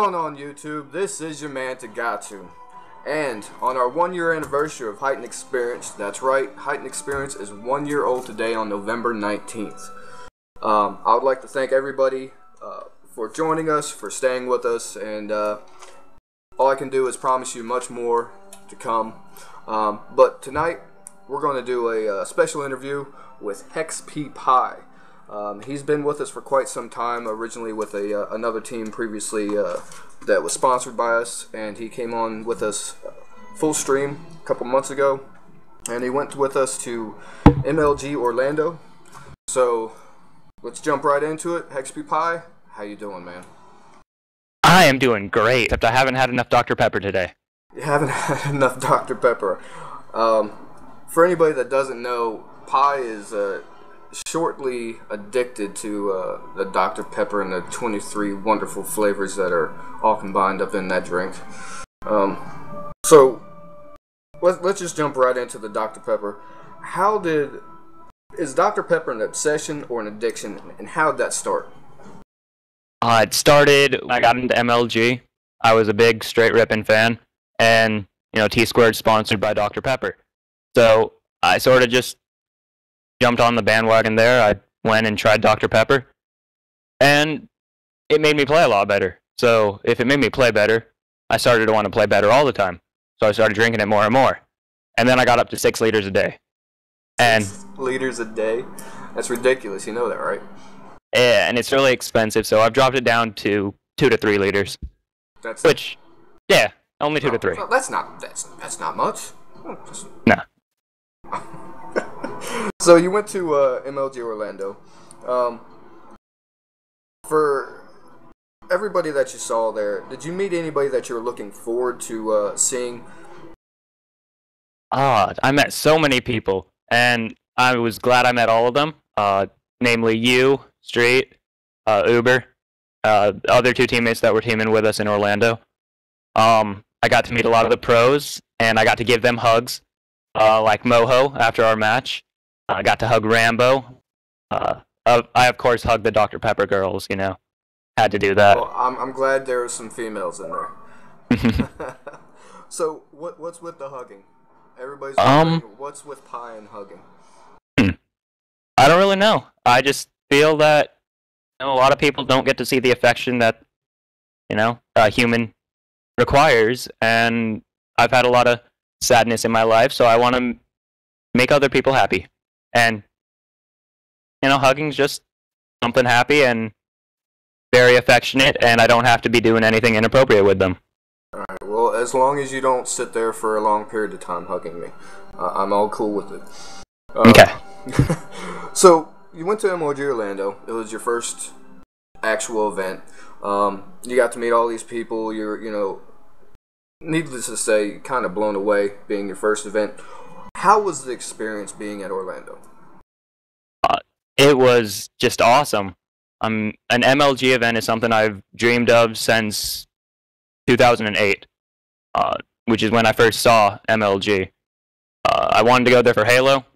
going on YouTube? This is your man Tagatu, and on our 1 year anniversary of Heightened Experience, that's right, Heightened Experience is 1 year old today on November 19th. I would like to thank everybody for joining us, for staying with us, and all I can do is promise you much more to come. But tonight we're going to do a special interview with HeXp Pie. He's been with us for quite some time, originally with another team previously that was sponsored by us, and he came on with us full stream a couple months ago, and he went with us to MLG Orlando. So let's jump right into it. HeXp Pie, how you doing, man? I am doing great, except I haven't had enough Dr. Pepper today. You haven't had enough Dr. Pepper. For anybody that doesn't know, Pie is shortly addicted to the Dr. Pepper and the 23 wonderful flavors that are all combined up in that drink. So let's just jump right into the Dr. Pepper. Is Dr. Pepper an obsession or an addiction, and how did that start? It started when I got into MLG. I was a big straight ripping fan, and you know, T-Squared sponsored by Dr. Pepper, so I sort of just jumped on the bandwagon there. I went and tried Dr. Pepper, and it made me play a lot better. So if it made me play better, I started to want to play better all the time. So I started drinking it more and more. And then I got up to 6 liters a day. And 6 liters a day? That's ridiculous. You know that, right? Yeah, and it's really expensive, so I've dropped it down to 2 to 3 liters. That's which, yeah, only two to three. That's not much. No. So you went to MLG Orlando. For everybody that you saw there, did you meet anybody that you were looking forward to seeing? I met so many people, and I was glad I met all of them. Namely you, Street, Uber, the other two teammates that were teaming with us in Orlando. I got to meet a lot of the pros, and I got to give them hugs, like Moho after our match. I got to hug Rambo. I, of course, hugged the Dr. Pepper girls, you know. Had to do that. Well, I'm glad there were some females in there. So, what's with the hugging? Everybody's wondering, what's with Pie and hugging? I don't really know. I just feel that, you know, a lot of people don't get to see the affection that, you know, a human requires. And I've had a lot of sadness in my life, so I want to make other people happy. And, you know, hugging's just something happy and very affectionate, and I don't have to be doing anything inappropriate with them. All right, well, as long as you don't sit there for a long period of time hugging me, I'm all cool with it. Okay. So, you went to MLG Orlando. It was your first actual event. You got to meet all these people. You're, you know, needless to say, kind of blown away being your first event. How was the experience being at Orlando? It was just awesome. An MLG event is something I've dreamed of since 2008, which is when I first saw MLG. I wanted to go there for Halo.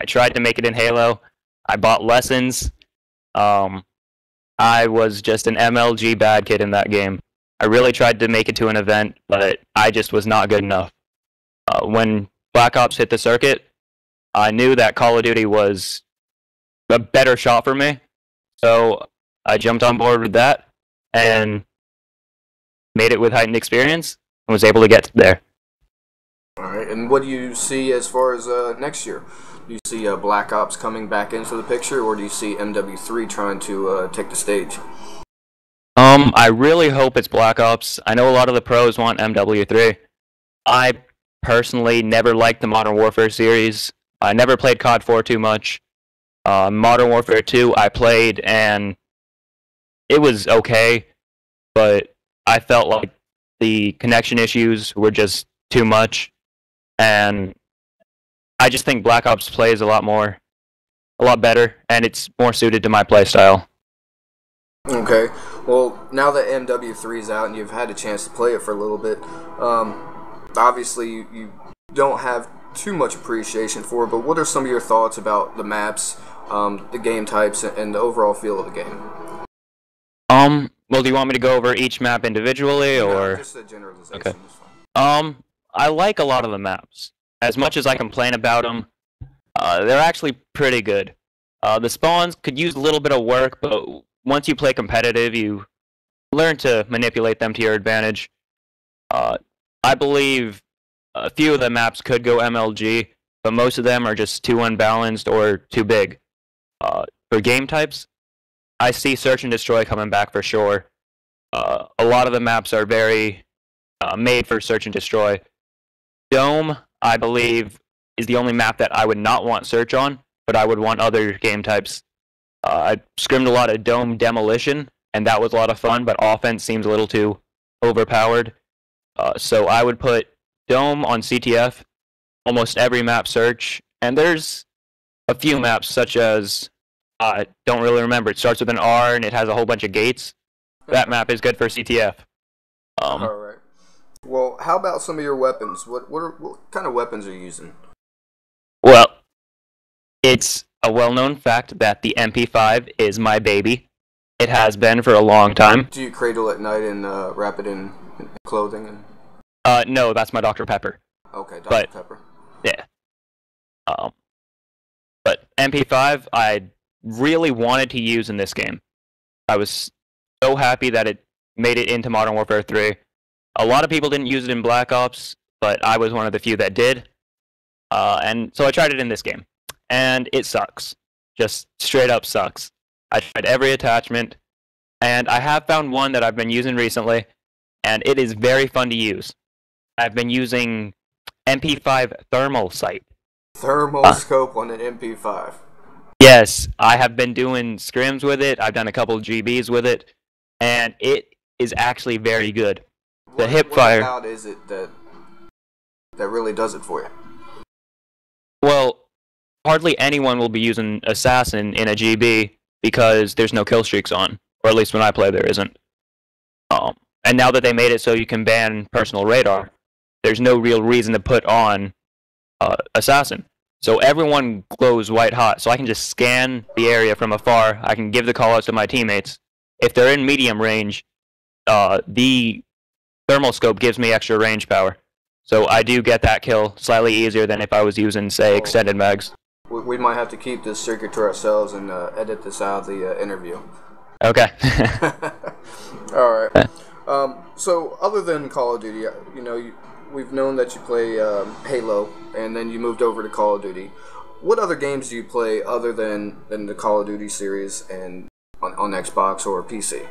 I tried to make it in Halo. I bought lessons. I was just an MLG bad kid in that game. I really tried to make it to an event, but I just was not good enough. When Black Ops hit the circuit, I knew that Call of Duty was a better shot for me, so I jumped on board with that and made it with Heightened Experience and was able to get there. All right, and what do you see as far as next year? Do you see Black Ops coming back into the picture, or do you see MW3 trying to take the stage? I really hope it's Black Ops. I know a lot of the pros want MW3. I personally never liked the Modern Warfare series. I never played COD 4 too much. Modern Warfare 2 I played, and it was okay, but I felt like the connection issues were just too much, and I just think Black Ops plays a lot better, and it's more suited to my playstyle. Okay, well, now that MW3 is out and you've had a chance to play it for a little bit, obviously, you don't have too much appreciation for it, but what are some of your thoughts about the maps, the game types, and the overall feel of the game? Well, do you want me to go over each map individually, or no, just a generalization? Okay. Is fine. I like a lot of the maps. As much as I complain about them, they're actually pretty good. The spawns could use a little bit of work, but once you play competitive, you learn to manipulate them to your advantage. I believe a few of the maps could go MLG, but most of them are just too unbalanced or too big. For game types, I see Search and Destroy coming back for sure. A lot of the maps are very made for Search and Destroy. Dome, I believe, is the only map that I would not want Search on, but I would want other game types. I scrimmed a lot of Dome Demolition, and that was a lot of fun, but offense seems a little too overpowered. So I would put Dome on CTF, almost every map Search, and there's a few maps such as... I don't really remember. It starts with an R and it has a whole bunch of gates. That map is good for CTF. All right. Well, how about some of your weapons? What kind of weapons are you using? Well, it's a well-known fact that the MP5 is my baby. It has been for a long time. Do you cradle at night and wrap it in clothing? And... no, that's my Dr. Pepper. Okay, Dr. Pepper. Yeah. But MP5, I really wanted to use in this game. I was so happy that it made it into Modern Warfare 3. A lot of people didn't use it in Black Ops, but I was one of the few that did. And so I tried it in this game. And it sucks. Just straight up sucks. I tried every attachment, and I have found one that I've been using recently, and it is very fun to use. I've been using MP5 Thermal Sight. Thermal scope on an MP5. Yes, I have been doing scrims with it. I've done a couple GBs with it, and it is actually very good. The hip fire. What about is it that really does it for you? Well, hardly anyone will be using Assassin in a GB because there's no kill streaks on, or at least when I play there isn't. And now that they made it so you can ban personal radar, there's no real reason to put on Assassin. So everyone glows white hot, so I can just scan the area from afar. I can give the callouts to my teammates. If they're in medium range, the thermal scope gives me extra range power. So I do get that kill slightly easier than if I was using, say, extended mags. We might have to keep this circuit to ourselves and edit this out of the interview. Okay. All right. So other than Call of Duty, you know, we've known that you play Halo, and then you moved over to Call of Duty. What other games do you play other than the Call of Duty series and on Xbox or PC?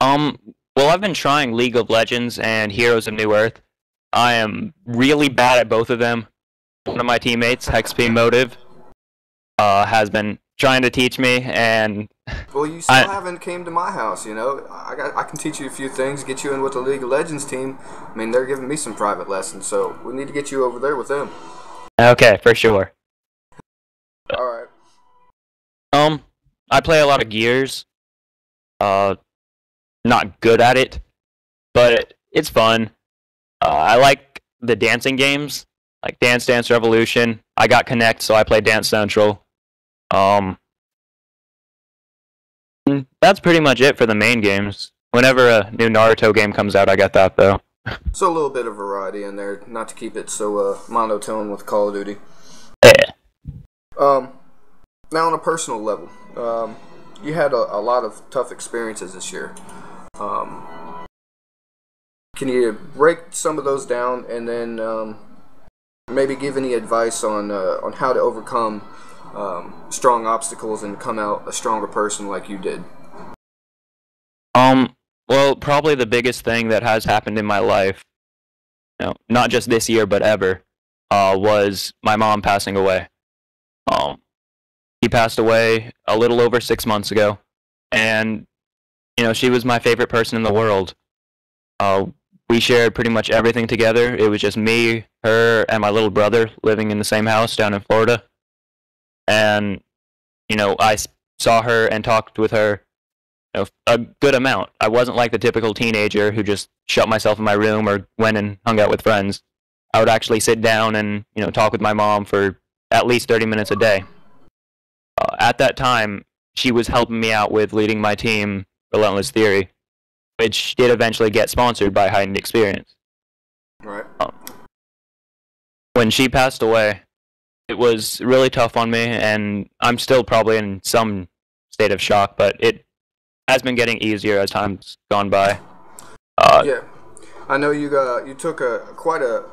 Well, I've been trying League of Legends and Heroes of New Earth. I am really bad at both of them. One of my teammates, HexP Motive, has been trying to teach me, and... Well, you still haven't came to my house, you know. I can teach you a few things, get you in with the League of Legends team. I mean, they're giving me some private lessons, so we need to get you over there with them. Okay, for sure. Alright. I play a lot of Gears. Not good at it, but it's fun. I like the dancing games, like Dance Dance Revolution. I got Connect, so I play Dance Central. That's pretty much it for the main games. Whenever a new Naruto game comes out, I get that, though. So a little bit of variety in there, not to keep it so monotone with Call of Duty. Yeah. Now on a personal level, you had a lot of tough experiences this year. Can you break some of those down and then maybe give any advice on how to overcome strong obstacles and come out a stronger person like you did? Well, probably the biggest thing that has happened in my life, you know, not just this year but ever, was my mom passing away. She passed away a little over 6 months ago, and you know, she was my favorite person in the world. We shared pretty much everything together. It was just me, her, and my little brother living in the same house down in Florida. And, you know, I saw her and talked with her, you know, a good amount. I wasn't like the typical teenager who just shut myself in my room or went and hung out with friends. I would actually sit down and, you know, talk with my mom for at least 30 minutes a day. At that time, she was helping me out with leading my team Relentless Theory, which did eventually get sponsored by Heightened Experience. Right. When she passed away, it was really tough on me, and I'm still probably in some state of shock, but it has been getting easier as time's gone by. Yeah. I know you took quite a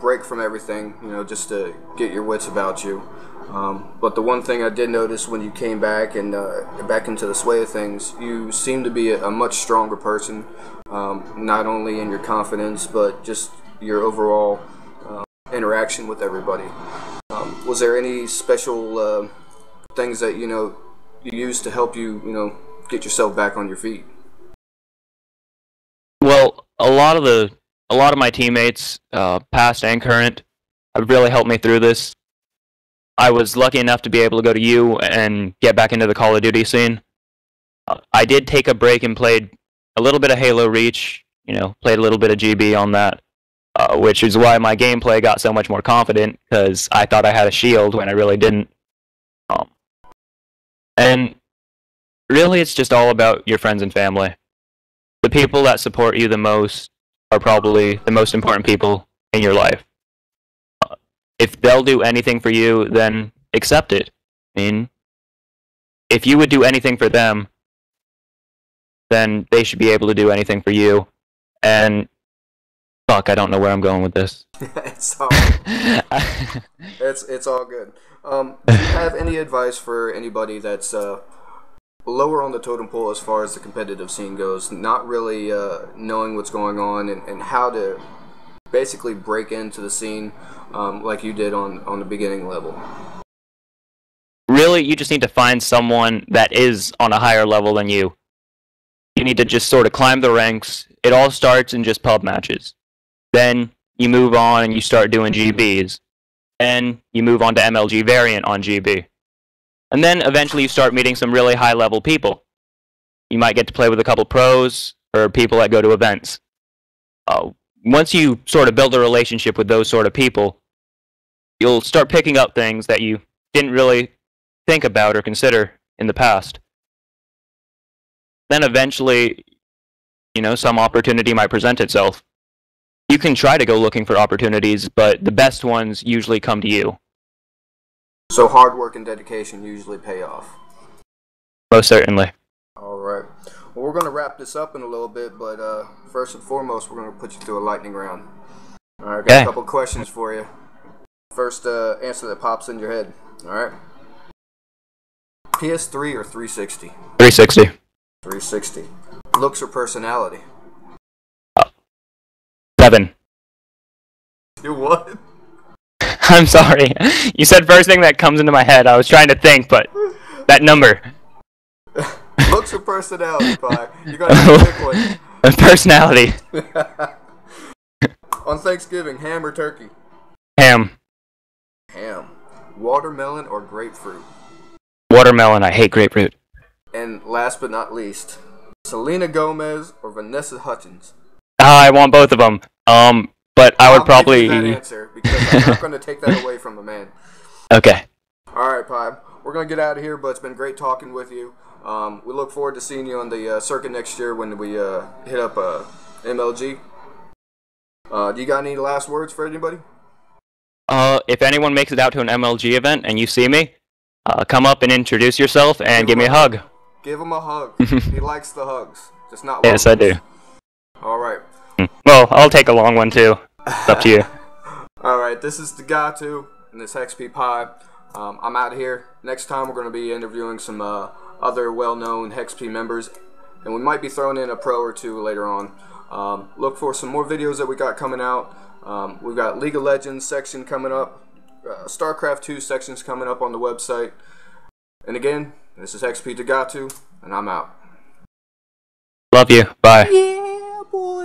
break from everything, you know, just to get your wits about you. But the one thing I did notice when you came back and back into the sway of things, you seem to be a much stronger person, not only in your confidence but just your overall interaction with everybody. Was there any special things that you used to help you, get yourself back on your feet? Well, a lot of my teammates, past and current, have really helped me through this. I was lucky enough to be able to go to U and get back into the Call of Duty scene. I did take a break and played a little bit of Halo Reach, played a little bit of GB on that, which is why my gameplay got so much more confident, because I thought I had a shield when I really didn't. And really, it's just all about your friends and family. The people that support you the most are probably the most important people in your life. If they'll do anything for you, then accept it. I mean, if you would do anything for them, then they should be able to do anything for you. And fuck, I don't know where I'm going with this. It's all it's all good. Do you have any advice for anybody that's lower on the totem pole as far as the competitive scene goes, not really knowing what's going on and how to basically break into the scene like you did on the beginning level? Really, you just need to find someone that is on a higher level than you. You need to just sort of climb the ranks. It all starts in just pub matches. Then you move on and you start doing GBs. Then you move on to MLG variant on GB. And then eventually you start meeting some really high-level people. You might get to play with a couple pros or people that go to events. Once you sort of build a relationship with those sort of people, you'll start picking up things that you didn't really think about or consider in the past. Then eventually, some opportunity might present itself. You can try to go looking for opportunities, but the best ones usually come to you. So hard work and dedication usually pay off. Most certainly. All right. Well, we're going to wrap this up in a little bit, but first and foremost, we're going to put you through a lightning round. All right, got a couple questions for you. First answer that pops in your head. All right. PS3 or 360? 360. 360. Looks or personality? 7. You what? I'm sorry. You said first thing that comes into my head. I was trying to think, but that number. Looks or personality, Pie? You got to pick one. Personality. On Thanksgiving, ham or turkey? Ham. Ham. Watermelon or grapefruit? Watermelon. I hate grapefruit. And last but not least, Selena Gomez or Vanessa Hutchins? I want both of them. But I would probably give you that answer, because I'm not going to take that away from a man. Okay. All right, Pie. We're going to get out of here, but it's been great talking with you. We look forward to seeing you on the circuit next year when we hit up MLG. Do you got any last words for anybody? If anyone makes it out to an MLG event and you see me, come up and introduce yourself and give me a hug. Give him a hug. He likes the hugs. Just not long. Yes, I do. All right. Well, I'll take a long one, too. It's up to you. Alright, this is Tagatu and this HeXp Pie. I'm out of here. Next time we're going to be interviewing some other well-known HeXp members, and we might be throwing in a pro or two later on. Look for some more videos that we got coming out. We've got League of Legends section coming up, StarCraft 2 sections coming up on the website. And again, this is HeXp Tagatu, and I'm out. Love you. Bye. Yeah, boy.